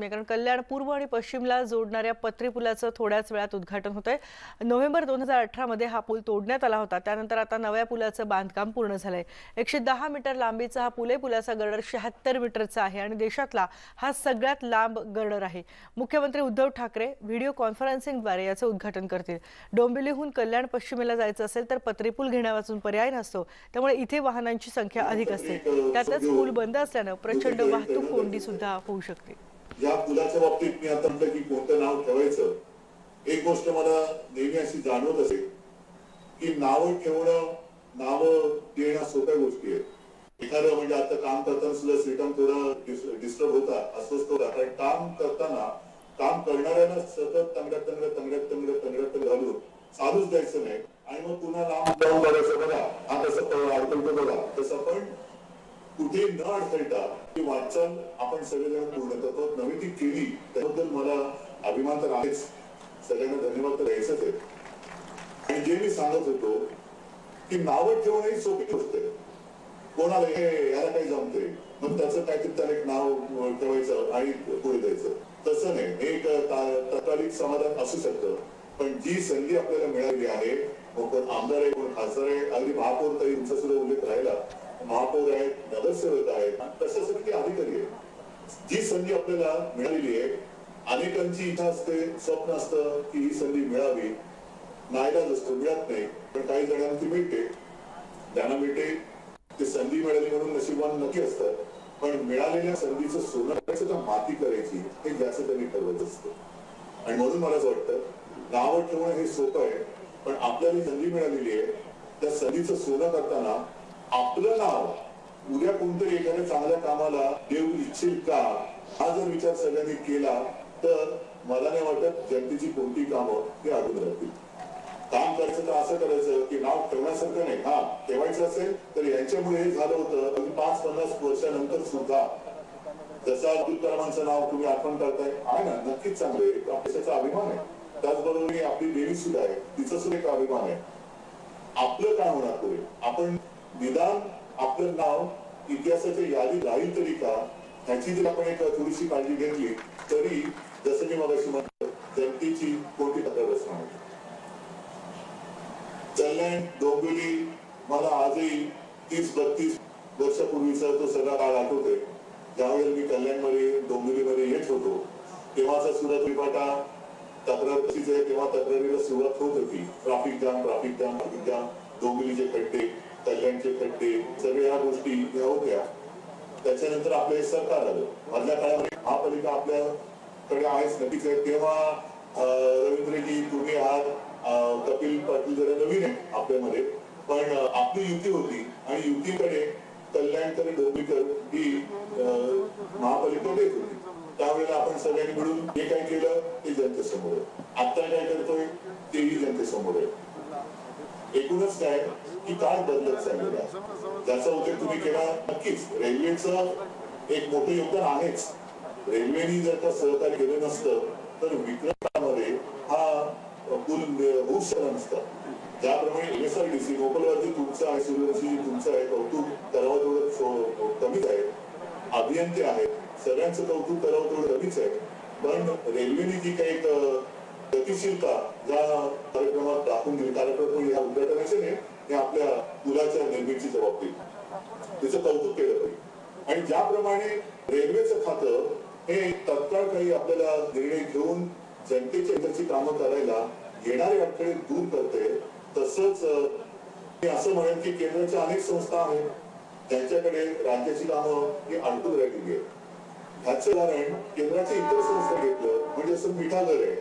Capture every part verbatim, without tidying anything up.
कारण कल्याण पूर्व आणि पश्चिमला जोडणाऱ्या पत्री पुलाचं थोड्याच वेळात उद्घाटन होतंय। नोव्हेंबर दोन हजार अठरा मध्ये हा पूल तोडण्यात आला होता। त्यानंतर आता नव्या पुलाचं बांधकाम पूर्ण झालंय। एकशे दहा मीटर लांबीचा हा पूल आहे। पुलाचा गर्डर शहात्तर मीटरचा आहे आणि देशातला हा सगळ्यात लांब गर्डर आहे। मुख्यमंत्री उद्धव ठाकरे व्हिडिओ कॉन्फरन्सिंगद्वारे याचं उद्घाटन करतील। डोंबिवलीहून कल्याण पश्चिमेला जायचं असेल तर पत्री पूल घेण्यावाचून पर्याय नसतो, त्यामुळे इथे वाहनांची संख्या अधिक असते। त्यातच पूल बंद असल्याने प्रचंड वाहतूक कोंडी सुद्धा होऊ शकते। या पुलाच्या बाबतीत मी आता म्हटलं की कोणतं नाव ठेवायचं, एक गोष्ट मला नेहमी अशी जाणवत असे की नावं ठेवणं, नावं देणं सोप्या गोष्टी आहेत। एखादं म्हणजे आता काम करताना सुद्धा सिस्टम थोडा डिस्टर्ब होता, अस्वस्थ होता, कारण काम करताना काम करणाऱ्यांना सतत तंगडत तंगडत तंगडत तंगडत तंगडत घालून चालूच द्यायचं नाही आणि मग पुन्हा लांब जाऊन बघायचं, बघा हा तसं अडकलतो, बघा तसं पण कुठे न अडकलता ती वाटचाल आपण सगळेजण पूर्ण करतो। नवी ती केली त्याबद्दल मला अभिमान तर आहेच, सगळ्यांना धन्यवाद तर द्यायचंच आहे। आणि जे मी सांगत होतो की नावं ठेवणं ही सोपी गोष्ट आहे, कोणाला हे याला काही जमतंय मग त्याचं काहीतरी त्याला एक नाव ठेवायचं आणि पुढे द्यायचं, तसं नाही हे एक तत्कालीन समाधान असू शकतं। पण जी संधी आपल्याला मिळाली आहे, कोण आमदार आहे, कोण खासदार आहे, अगदी महापौर तरी यांचा सुद्धा उल्लेख राहिला, महापौर आहेत, नगरसेवक आहेत, प्रशासकीय अधिकारी आहेत, जी संधी आपल्याला मिळालेली आहे। अनेकांची इच्छा असते, स्वप्न असतं की ही संधी मिळावी, नाहीलाच असतो, मिळत नाही, पण काही जणांना ती मिळते, ज्यांना मिळते ते संधी मिळाली म्हणून नशिबान नक्की असतं, पण मिळालेल्या संधीचं सोनं करायचं का माती करायची हे ज्याचं त्यांनी ठरवत असतं। आणि म्हणून मला असं वाटतं नावं ठेवणं हे सोपं आहे, पण आपल्याला संधी मिळालेली आहे, त्या संधीचं सोनं करताना आपलं नाव उद्या कोणतरी एखाद्या चांगल्या कामाला देऊ इच्छित का हा जर विचार सगळ्यांनी केला तर मला नाही वाटत जनतेची कोणती कामं ते अडून राहतील। काम करायचं तर असं करायचं की नाव ठेवण्यासारखं नाही, हा ठेवायचं असेल तर यांच्यामुळे हे झालं होतं। पाच पन्नास वर्षानंतर सुद्धा जसं अब्दुल कलामांचं नाव तुम्ही आठवण करताय आहे ना, नक्कीच चांगलं आपल्याचा अभिमान आहे। त्याचबरोबर आपली देवी सुद्धा आहे, तिचा सुद्धा एक अभिमान आहे। आपलं काय होणार पुढे, आपण निदान आपलं नाव इतिहासाच्या यादी राहील तरी का, ह्याची जर आपण एक थोडीशी काळजी घेतली तरी जसं मी मगाशी म्हटलं जनतेची कोणती तक्रार असणार नाही। कल्याण डोंबिवली मला आजही तीस बत्तीस वर्षापूर्वीचा तो सगळा काळ आठवतोय, ज्यावेळेला मी कल्याणमध्ये डोंबिवलीमध्ये येत होतो तेव्हाचा सुद्धा त्रिपाटा तक्रार कशीच आहे, तेव्हा तक्रारीला सुरुवात होत होती। Traffic jam, traffic jam, traffic jam, डोंबिवलीचे खड्डे, कल्याणचे खड्डे, सगळ्या ह्या गोष्टी ह्या होत्या। त्याच्यानंतर आपलं सरकार आलं, मधल्या काळामध्ये महापालिका आपल्याकडे आहेच नक्कीच आहे। तेव्हा रवींद्रजी तुम्ही आहात, कपिल पाटील जरा नवीन आहेत आपल्यामध्ये, पण आपली युती होती आणि युतीकडे कल्याणकर डोंबिवलीकर ही महापालिका देत होती। त्यावेळेला आपण सगळ्यांनी मिळून हे काय केलं ते जनतेसमोर आहे, आत्ता काय करतोय तेही जनतेसमोर आहे। एकूणच काय की काय बदलत चाललेलं आहे त्याचा उल्लेख तुम्ही केला, नक्कीच रेल्वेचं एक मोठं योगदान आहेच। रेल्वेनी जर का सहकार्य केलं नसतं तर विक्रमामध्ये हा पूल होऊ शकला नसता। ज्याप्रमाणे एमएसआरडीसी मोकलवरती तुमचं आहे, सूर्यवंशी तुमचं आहे, कौतुक करावं तेवढं कमीच आहे, अभियंते आहेत सगळ्यांचं कौतुक करावं तेवढं कमीच आहे। पण रेल्वेनी जी काही गतिशीलता ज्या कार्यक्रमात दाखवून दिली, कार्यक्रम या उद्घाटनाचे नाही, हे आपल्या पुलाच्या निर्मितीची जबाबदारी, तिचं कौतुक केलं पाहिजे। आणि ज्याप्रमाणे रेल्वेचं खातं हे तत्काळ काही आपल्याला निर्णय घेऊन जनतेच्या हिताची कामं करायला येणारे अडथळे दूर करते, तसंच मी असं म्हणेन की केंद्राच्या अनेक संस्था आहेत त्यांच्याकडे राज्याची कामं ही अडकून राहिलेली आहेत। ह्याचं उदाहरण केंद्राच्या इतर संस्था घेतलं म्हणजे असं मिठागर आहे,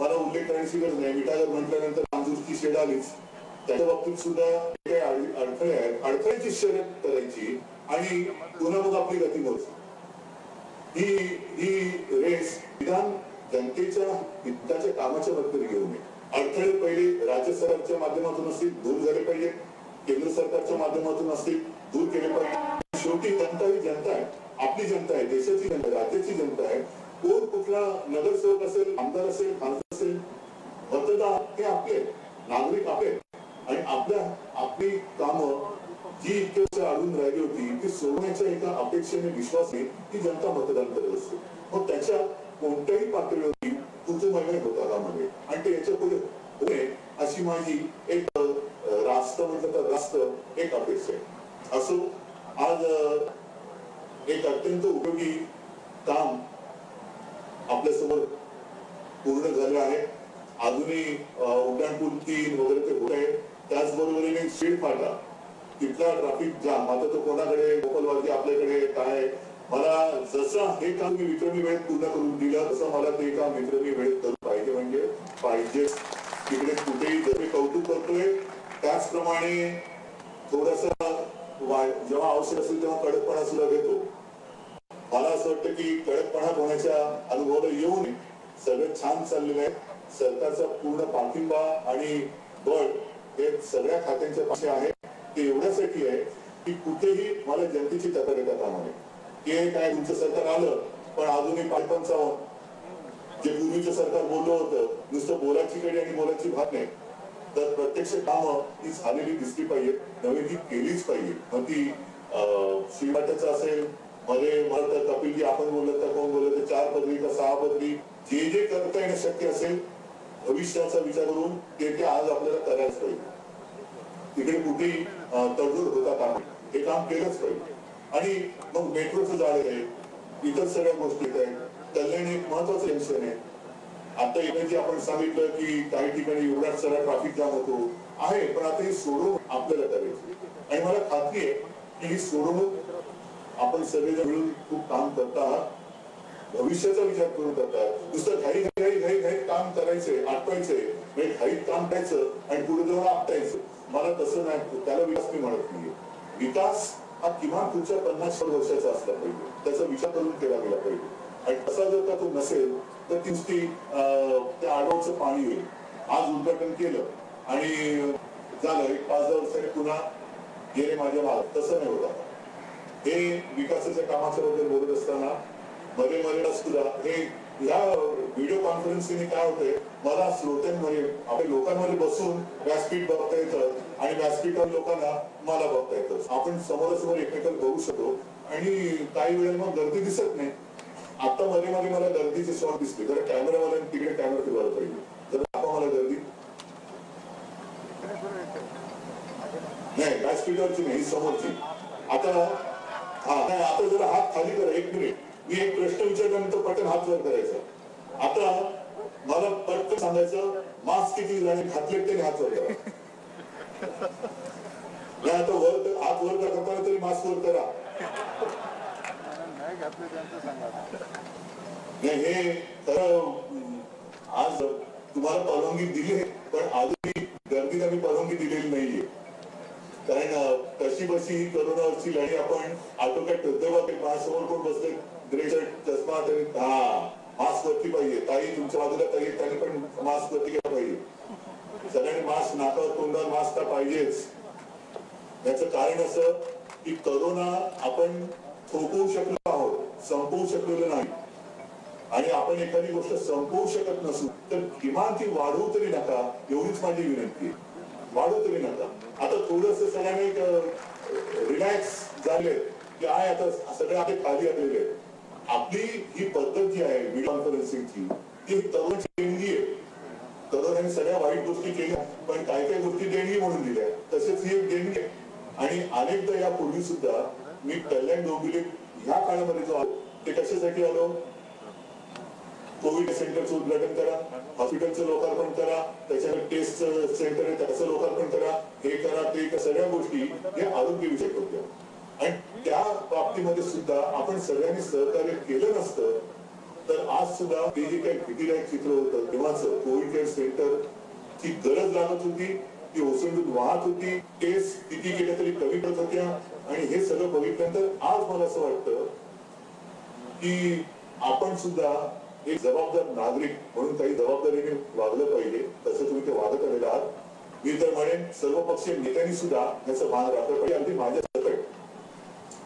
मला उल्लेख करण्याची गरज नाही, मिठागर म्हटल्यानंतर तांदूरची शेड आलीच। त्याच्या बाबतीत सुद्धा काही अडथळे आहेत, अडथळ्याची शर्यत करायची आणि पुन्हा मग आपली गती मोजायची। ही ही रेस विधान जनतेच्या हिताच्या कामाच्या बाबतीत घेऊ नये। अडथळे पहिले राज्य सरकारच्या माध्यमातून असतील दूर झाले पाहिजे, केंद्र सरकारच्या माध्यमातून असतील दूर केले पाहिजे। शेवटी जनता ही जनता आहे, आपली जनता आहे, देशाची जनता, राज्याची जनता आहे। कोण कुठला नगरसेवक असेल, आमदार असेल, खासदार असेल, मतदार हे आपले नागरिक आपले, आणि आपल्या आपली कामं जी इतके अडून राहिली होती ती सोडण्याच्या एका अपेक्षेने, विश्वासाने ती जनता मतदान करत असते। मग त्याच्या कोणत्याही पातळीवरती तुमचं म्हणणं होतं का मध्ये आणि ते याच्या पुढे होणे अशी माझी एक रास्त म्हटलं तर रास्त एक अपेक्षा आहे. असो आज एक अत्यंत उपयोगी काम आपल्यासमोर पूर्ण झालं आहे. अजूनही उड्डाणपूल तीन वगैरे ते होत आहे. त्याचबरोबरीने शेड फाटा तिथला ट्रॅफिक जाम आता तो कोणाकडे गोपालवाडी आपल्याकडे काय मला जसं हे काम मी विक्रमी वेळेत पूर्ण करून दिलं तसं मला ते काम विक्रमी वेळेत करू पाहिजे म्हणजे पाहिजे. तिकडे कुठेही जर मी कौतुक करतोय त्याचप्रमाणे थोडासा जेव्हा आवश्यक असेल तेव्हा कडकपणा सुद्धा घेतो. मला असं वाटतं की कडकपणा होण्याच्या अनुभवाला येऊ नये. सगळं छान चाललेलं आहे. सरकारचा पूर्ण पाठिंबा आणि बळ हे सगळ्या खात्यांच्या पाठी आहे. ते एवढ्यासाठी आहे की कुठेही मला जनतेची तक्रार येता कामा नये. हे काय तुमचं सरकार आलं पण अजूनही पाठपंचावन्न जे पूर्वीचं सरकार बोललं होतं नुसतं बोलाची कडी आणि बोलाची भात नाही तर प्रत्यक्ष कामं ती झालेली दिसली पाहिजे. नवीन ही केलीच पाहिजे. मग ती श्रीवाटाचं असेल मध्ये मला तर कपिलजी आपण बोलत तर कोण बोलत तर चार पदवी का सहा पदवी जे जे करता येणं शक्य असेल भविष्याचा विचार करून ते ते आज आपल्याला करायच पाहिजे. तिकडे कुठेही तडजोड होता काम हे काम केलंच पाहिजे. आणि मग मेट्रोचं झालं आहे इतर सगळ्या गोष्टी आहेत. कल्याण एक महत्वाचं टेन्शन आहे. आता इकडे आपण सांगितलं की काही ठिकाणी एवढा सगळा ट्रॅफिक जाम होतो आहे पण आता ही सोडवणूक आपल्याला करायची आणि मला खात्री आहे की ही सोडवणूक आपण सगळेजण मिळून खूप काम करत आहात. भविष्याचा विचार करून करतात. नुसतं घाई घाई घाई घाई काम करायचंय आटवायचंय म्हणजे घाईत काम करायचं आणि पुढे जाऊन आपटायचं मला तसं नाही. त्याला विकास मी म्हणत नाहीये. विकास हा किमान पुढच्या पन्नास वर्षाचा असला पाहिजे. त्याचा विचार करून केला गेला पाहिजे. आणि तसा जर का तो नसेल तर तीच ती त्या आडवचं पाणी होईल. आज उद्घाटन केलं आणि झालं एक पाच दहा वर्षाने पुन्हा गेले माझ्या भागात तसं नाही होता. हे विकासाच्या कामाच्या बद्दल बोलत असताना मध्ये मध्ये सुद्धा हे या व्हिडिओ कॉन्फरन्सिंगने काय होतंय मला श्रोत्यांमध्ये आपल्या लोकांमध्ये बसून व्यासपीठ बघता येतं आणि व्यासपीठावर लोकांना मला बघता येतं. आपण समोरासमोर एकमेकांना बघू शकतो आणि काही वेळेला मग गर्दी दिसत नाही. आता मध्ये मध्ये मला गर्दीचे शॉट दिसले जर कॅमेरावाल्याने तिकडे कॅमेरा ठेवायला पाहिजे. जर आपण मला गर्दी नाही व्यासपीठावरची नाही समोरची. आता हा नाही आता जरा हात खाली करा एक मिनिट मी एक प्रश्न विचारल्यानंतर पटकन हात वर करायचा. आता मला पटकन सांगायचं मास्क किती घातले ते हात वर करा. नाही आता वर हात वर करताना तरी मास्क वर करा. नाही हे तर आज तुम्हाला परवानगी दिली आहे पण अजूनही गर्दीला मी परवानगी दिलेली नाहीये. कारण कशी बशी ही कोरोनावरची लढाई आपण आटोक्यात ठेवतोय. माझ्यासमोर कोण बसले चष्मा तरी हा मास्क वरती पाहिजे. ताई तुमच्या बाजूला ताई त्याने पण मास्क वरती घ्यायला पाहिजे. सगळ्यांनी मास्क नाकावर तोंडावर मास्क तर पाहिजेच. याचं कारण असं की करोना आपण थोपवू शकलो आहोत संपवू शकलेलं नाही. आणि आपण एखादी गोष्ट संपवू शकत नसू तर किमान ती वाढवू तरी नका एवढीच माझी विनंती आहे. वाढवू तरी नका. आता थोडस सगळ्यांनी रिलॅक्स झाले की आहे आता सगळे आपले खाली आलेले आहेत. आपली ही पद्धत जी आहे व्हिडिओ कॉन्फरन्सिंगची ती तरुण देणगी आहे. तरुणांनी सगळ्या वाईट गोष्टी केल्या पण काही काही गोष्टी देणगी म्हणून दिल्या तसेच ही एक देणगी आहे. आणि अनेकदा यापूर्वी सुद्धा मी कल्याण डोंबिवली ह्या काळामध्ये जो आलो ते कशासाठी आलो कोविड सेंटरचं उद्घाटन करा हॉस्पिटलचं लोकार्पण करा त्याच्यावर टेस्ट सेंटर आहे त्याचं लोकार्पण करा हे करा ते सगळ्या गोष्टी हे आरोग्यविषयक होत्या. आणि त्या बाबतीमध्ये सुद्धा आपण सगळ्यांनी सहकार्य केलं नसतं तर आज सुद्धा ते जे काही भीतीदायक चित्र होतं तेव्हाच कोविड केअर सेंटर ची गरज लागत होती ती ओसंडून वाहत होती. टेस्ट किती केल्या तरी कमी पडत होत्या. आणि हे सगळं बघितल्यानंतर आज मला असं वाटतं की आपण सुद्धा एक जबाबदार नागरिक म्हणून काही जबाबदारीने वागलं पाहिजे. तसं तुम्ही ते वागत आलेलं आहात. मी तर म्हणेन सर्वपक्षीय नेत्यांनी सुद्धा याचं भान राखलं पाहिजे. अगदी माझ्या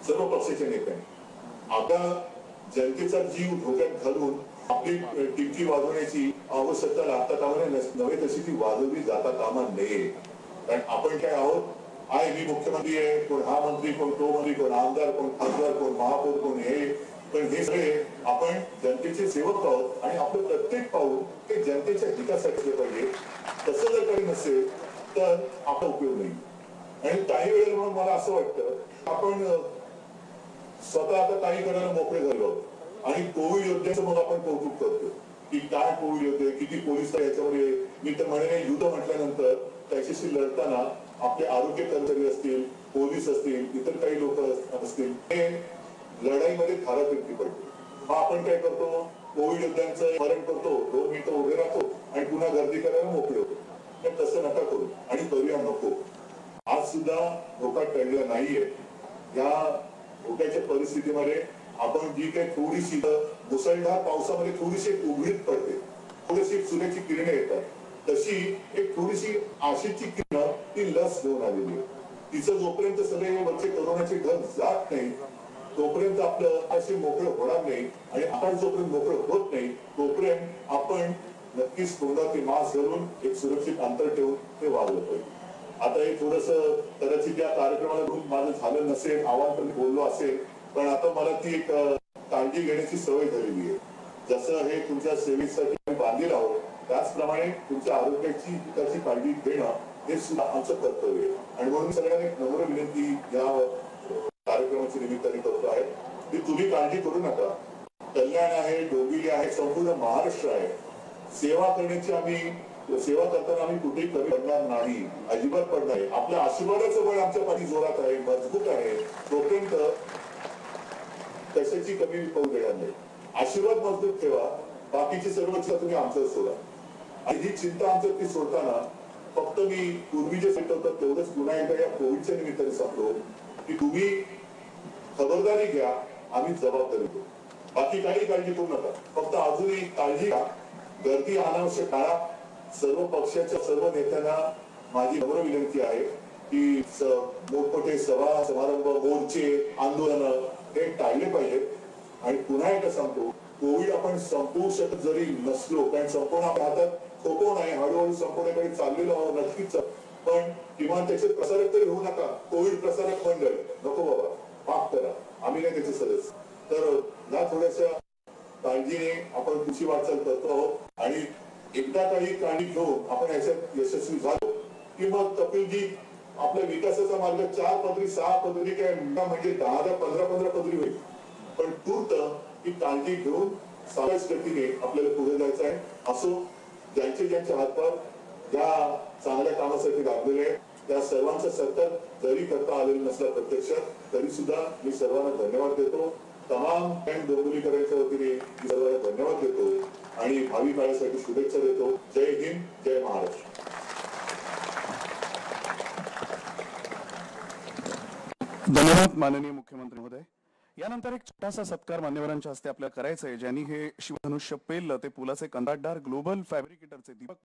सर्व पक्षाच्या नेत्यांनी आता जनतेचा जीव धोक्यात घालून आपली टिपकी वाजवण्याची आवश्यकता लागता कामा नव्हे तशी ती वाजवली जाता कामा नये. कारण आपण काय आहोत आहे मी मुख्यमंत्री आहे कोण हा मंत्री कोण तो मंत्री कोण आमदार कोण खासदार कोण महापौर कोण हे पण हे सगळे आपण जनतेचे सेवक आहोत आणि आपलं प्रत्येक पाऊल ते जनतेच्या हितासाठी पाहिजे। तसं जर काही नसेल तर आपला उपयोग नाही। आणि काही वेळेला म्हणून मला असं वाटतं आपण स्वतः आता काही करायला मोकळे झालो आणि कोविड योद्ध्यांचं मग आपण कौतुक करतो की काय कोविड योद्धे किती पोलीस याच्यावर मी तर म्हणेन युद्ध म्हटल्यानंतर त्याच्याशी लढताना आपले आरोग्य कर्मचारी असतील पोलीस असतील इतर काही लोक असतील ते लढाई मध्ये फार व्यक्ती पडते। आपण काय करतो कोविड योद्ध्यांचं स्मरण करतो दोन मिनिटं उभे राहतो आणि पुन्हा गर्दी करायला मोकळे होतो। पण तसं नका करू आणि करूया नको। आज सुद्धा धोका टळला नाहीये। या धोक्याच्या परिस्थितीमध्ये आपण जी काही थोडीशी मुसळधार पावसामध्ये थोडीशी उघडीत पडते थोडीशी सूर्याची किरणे येतात तशी एक थोडीशी आशेची किरण ती लस घेऊन आलेली आहे। तिचं जोपर्यंत सगळे वरचे कोरोनाचे ढग जात नाही तोपर्यंत आपलं असे मोकळं होणार नाही आणि आपण जोपर्यंत मोकळं होत नाही तोपर्यंत आपण नक्कीच तोंडात मास्क घालून एक सुरक्षित अंतर ठेवून ते वागलं पाहिजे। आता हे थोडंसं कदाचित त्या कार्यक्रमाला माझं झालं नसेल आव्हान पण बोललो असेल पण आता मला ती एक काळजी घेण्याची सवय झालेली आहे। जसं हे तुमच्या सेवेसाठी बांधील आहोत त्याचप्रमाणे तुमच्या आरोग्याची हिताची काळजी घेणं हे सुद्धा आमचं कर्तव्य आहे। आणि म्हणून सगळ्यांना एक नम्र विनंती या कार्यक्रमाच्या निमित्ताने करतो आहे की तुम्ही काळजी करू नका। कल्याण आहे डोंबिवली आहे संपूर्ण महाराष्ट्र आहे। सेवा करण्याची आम्ही सेवा करताना आम्ही कुठेही कमी पडणार नाही अजिबात पडणार नाही। आपल्या आशीर्वादाचं बळ आमच्या पाठी जोरात आहे मजबूत आहे तोपर्यंत कशाची कमी पडू देणार नाही। आशीर्वाद मजबूत ठेवा बाकीची सर्व चिंता तुम्ही आमचं सोडा। आणि ही चिंता आमचं ती सोडताना फक्त मी पूर्वी जे सांगतो तेवढंच पुन्हा एकदा या कोविडच्या निमित्ताने सांगतो की तुम्ही खबरदारी घ्या आम्ही जबाबदारी घेऊ बाकी काही काळजी करू नका। फक्त अजूनही काळजी घ्या गर्दी अनावश्यक टाळा। सर्व पक्षाच्या सर्व नेत्यांना माझी नम्र विनंती आहे की मोठमोठे सभा समारंभ मोर्चे आंदोलन हे टाळले पाहिजेत। आणि पुन्हा एकदा सांगतो कोविड आपण संपवू शकत जरी नसलो कारण संपूर्ण भारतात खोको नाही हळूहळू संपवण्याकडे चाललेलो आहोत नक्कीच पण किमान त्याचे प्रसारक तरी होऊ नका। कोविड प्रसारक मंडळ नको बाबा माफ करा आम्ही नाही त्याचे सदस्य। तर या थोड्याशा काळजीने आपण पुढची वाटचाल करतो आहोत आणि एकदा काही काळजी घेऊन आपण याच्यात यशस्वी झालो की मग कपिलजी आपल्या विकासाचा मार्ग चार पदरी सहा पदरी काय म्हणजे दहा दहा पंधरा पंधरा पदरी होईल। पण तूर्त ही काळजी घेऊन सावध गतीने आपल्याला पुढे जायचं आहे। असो ज्यांचे ज्यांचे हातभार या चांगल्या कामासाठी लागलेले त्या सर्वांचा सत्कार जरी करता आलेला नसला प्रत्यक्षात तरी सुद्धा मी सर्वांना धन्यवाद देतो। तमाम कॅम्प डोंबिवलीकरांच्या वतीने मी सर्वांना धन्यवाद देतो आणि भावी काळासाठी शुभेच्छा देतो। जय हिंद जय महाराष्ट्र। धन्यवाद माननीय मुख्यमंत्री महोदय। यानंतर एक छोटासा सत्कार मान्यवरांच्या हस्ते आपल्याला करायचा आहे ज्यांनी हे शिवधनुष्य पेललं ते पुलाचे कंत्राटदार ग्लोबल फॅब्रिकेटरचे दीपक